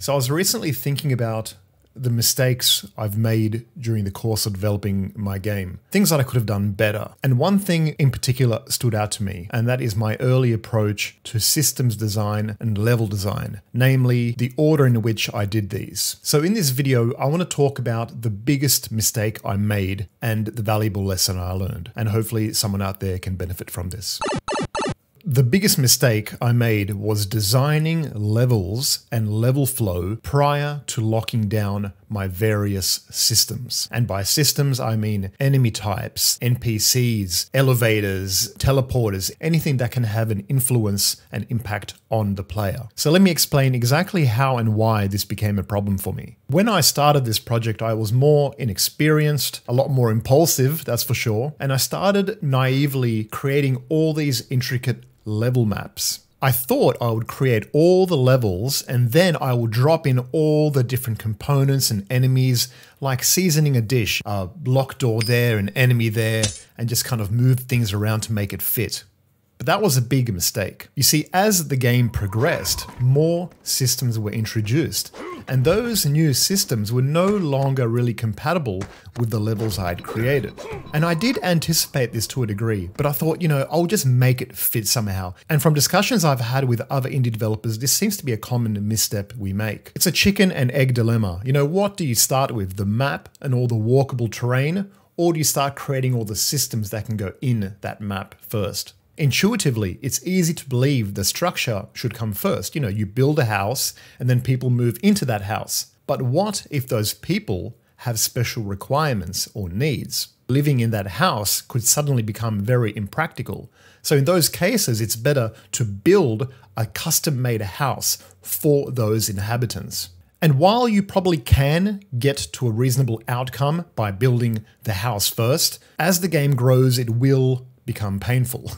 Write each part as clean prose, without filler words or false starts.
So I was recently thinking about the mistakes I've made during the course of developing my game, things that I could have done better. And one thing in particular stood out to me, and that is my early approach to systems design and level design, namely the order in which I did these. So in this video, I want to talk about the biggest mistake I made and the valuable lesson I learned. And hopefully someone out there can benefit from this. The biggest mistake I made was designing levels and level flow prior to locking down my various systems. And by systems, I mean enemy types, NPCs, elevators, teleporters, anything that can have an influence and impact on the player. So let me explain exactly how and why this became a problem for me. When I started this project, I was more inexperienced, a lot more impulsive, that's for sure. And I started naively creating all these intricate level maps. I thought I would create all the levels and then I will drop in all the different components and enemies, like seasoning a dish, a locked door there, an enemy there, and just kind of move things around to make it fit. But that was a big mistake. You see, as the game progressed, more systems were introduced, and those new systems were no longer really compatible with the levels I'd created. And I did anticipate this to a degree, but I thought, you know, I'll just make it fit somehow. And from discussions I've had with other indie developers, this seems to be a common misstep we make. It's a chicken and egg dilemma. You know, what do you start with? The map and all the walkable terrain, or do you start creating all the systems that can go in that map first? Intuitively, it's easy to believe the structure should come first. You know, you build a house and then people move into that house. But what if those people have special requirements or needs? Living in that house could suddenly become very impractical. So in those cases, it's better to build a custom-made house for those inhabitants. And while you probably can get to a reasonable outcome by building the house first, as the game grows, it will become painful.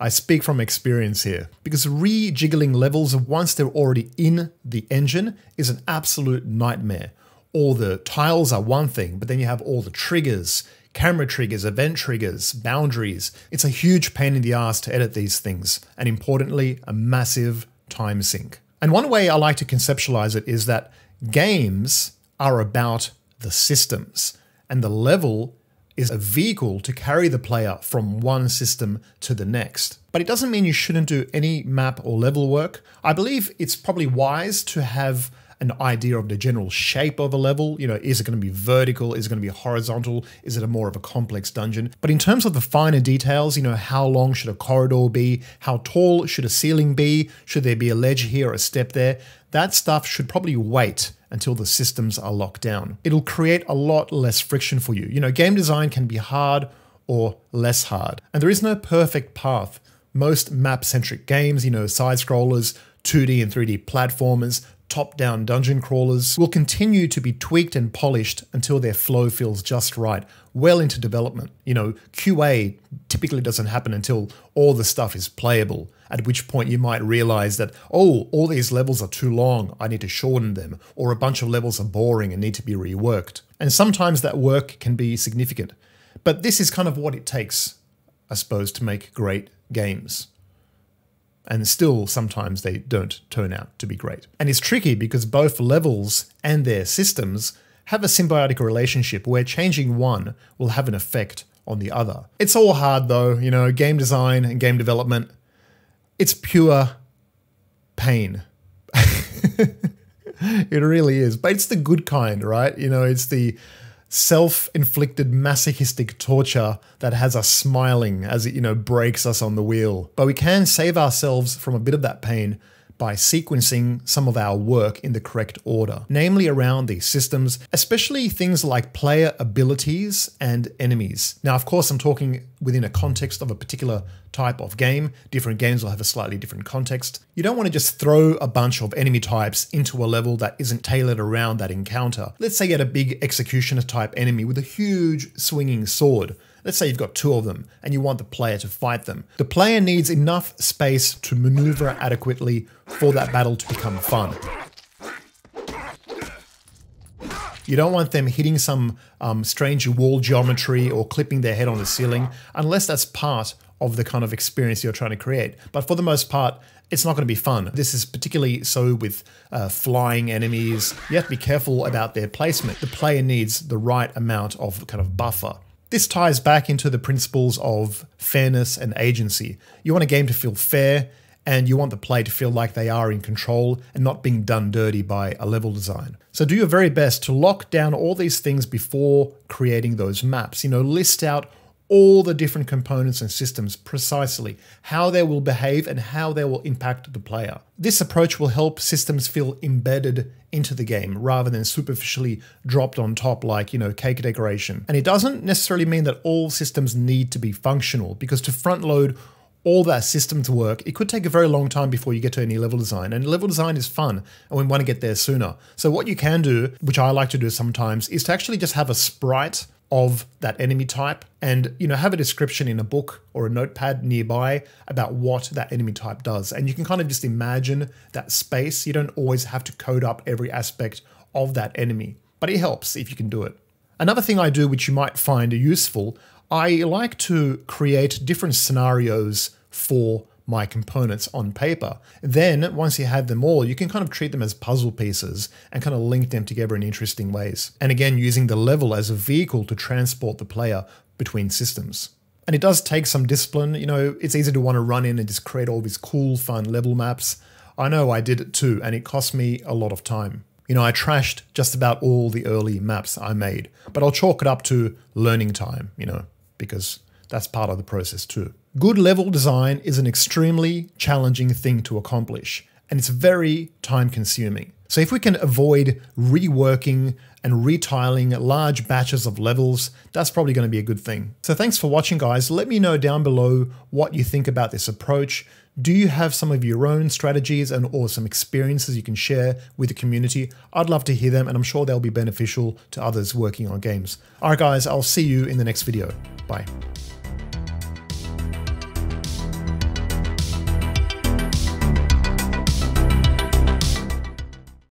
I speak from experience here, because rejiggling levels once they're already in the engine is an absolute nightmare. All the tiles are one thing, but then you have all the triggers, camera triggers, event triggers, boundaries. It's a huge pain in the ass to edit these things, and importantly, a massive time sink. And one way I like to conceptualize it is that games are about the systems, and the level is a vehicle to carry the player from one system to the next. But it doesn't mean you shouldn't do any map or level work. I believe it's probably wise to have an idea of the general shape of a level. You know, is it going to be vertical? Is it going to be horizontal? Is it a more of a complex dungeon? But in terms of the finer details, you know, how long should a corridor be? How tall should a ceiling be? Should there be a ledge here or a step there? That stuff should probably wait until the systems are locked down. It'll create a lot less friction for you. You know, game design can be hard or less hard, and there is no perfect path. Most map-centric games, you know, side-scrollers, 2D and 3D platformers, top-down dungeon crawlers, will continue to be tweaked and polished until their flow feels just right, well into development. You know, QA typically doesn't happen until all the stuff is playable, at which point you might realize that, oh, all these levels are too long, I need to shorten them, or a bunch of levels are boring and need to be reworked. And sometimes that work can be significant. But this is kind of what it takes, I suppose, to make great games. And still sometimes they don't turn out to be great. And it's tricky because both levels and their systems have a symbiotic relationship where changing one will have an effect on the other. It's all hard though, you know, game design and game development, it's pure pain. It really is, but it's the good kind, right? You know, it's the self-inflicted masochistic torture that has us smiling as it, you know, breaks us on the wheel. But we can save ourselves from a bit of that pain by sequencing some of our work in the correct order, namely around these systems, especially things like player abilities and enemies. Now, of course, I'm talking within a context of a particular type of game. Different games will have a slightly different context. You don't want to just throw a bunch of enemy types into a level that isn't tailored around that encounter. Let's say you had a big executioner type enemy with a huge swinging sword. Let's say you've got two of them and you want the player to fight them. The player needs enough space to maneuver adequately for that battle to become fun. You don't want them hitting some strange wall geometry or clipping their head on the ceiling, unless that's part of the kind of experience you're trying to create. But for the most part, it's not going to be fun. This is particularly so with flying enemies. You have to be careful about their placement. The player needs the right amount of kind of buffer. This ties back into the principles of fairness and agency. You want a game to feel fair, and you want the player to feel like they are in control and not being done dirty by a level design. So do your very best to lock down all these things before creating those maps. You know, list out all the different components and systems precisely, how they will behave and how they will impact the player. This approach will help systems feel embedded into the game rather than superficially dropped on top like, you know, cake decoration. And it doesn't necessarily mean that all systems need to be functional, because to front load all that system to work, it could take a very long time before you get to any level design. And level design is fun, and we want to get there sooner. So what you can do, which I like to do sometimes, is to actually just have a sprite of that enemy type and, you know, have a description in a book or a notepad nearby about what that enemy type does. And you can kind of just imagine that space. You don't always have to code up every aspect of that enemy, but it helps if you can do it. Another thing I do, which you might find useful, I like to create different scenarios for my components on paper. Then once you have them all, you can kind of treat them as puzzle pieces and kind of link them together in interesting ways. And again, using the level as a vehicle to transport the player between systems. And it does take some discipline. You know, it's easy to want to run in and just create all these cool, fun level maps. I know I did it too, and it cost me a lot of time. You know, I trashed just about all the early maps I made, but I'll chalk it up to learning time, you know, because that's part of the process too. Good level design is an extremely challenging thing to accomplish, and it's very time consuming. So if we can avoid reworking and retiling large batches of levels, that's probably going to be a good thing. So thanks for watching, guys. Let me know down below what you think about this approach. Do you have some of your own strategies and or some experiences you can share with the community? I'd love to hear them, and I'm sure they'll be beneficial to others working on games. All right, guys, I'll see you in the next video. Bye.